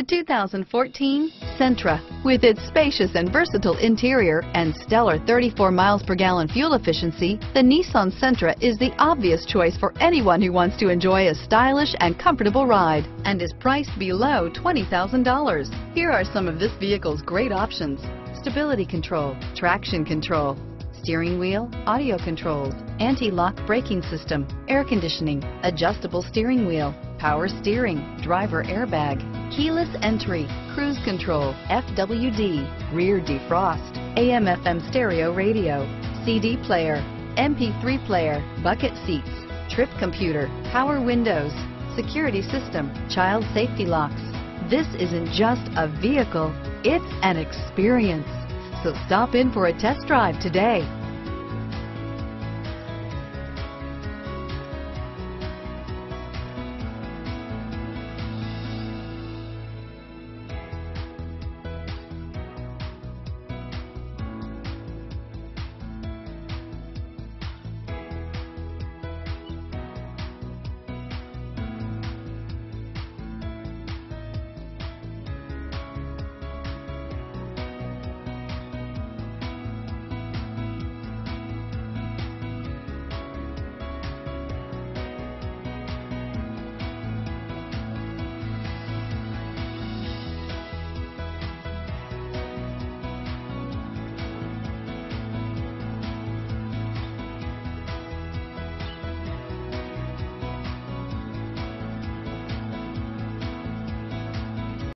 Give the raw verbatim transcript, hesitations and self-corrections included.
The two thousand fourteen Sentra, with its spacious and versatile interior and stellar thirty-four miles per gallon fuel efficiency, the Nissan Sentra is the obvious choice for anyone who wants to enjoy a stylish and comfortable ride and is priced below twenty thousand dollars. Here are some of this vehicle's great options: stability control, traction control, steering wheel audio controls, anti-lock braking system, air conditioning, adjustable steering wheel, power steering, driver airbag, keyless entry, cruise control, F W D, rear defrost, A M F M stereo radio, C D player, M P three player, bucket seats, trip computer, power windows, security system, child safety locks. This isn't just a vehicle, it's an experience. So stop in for a test drive today.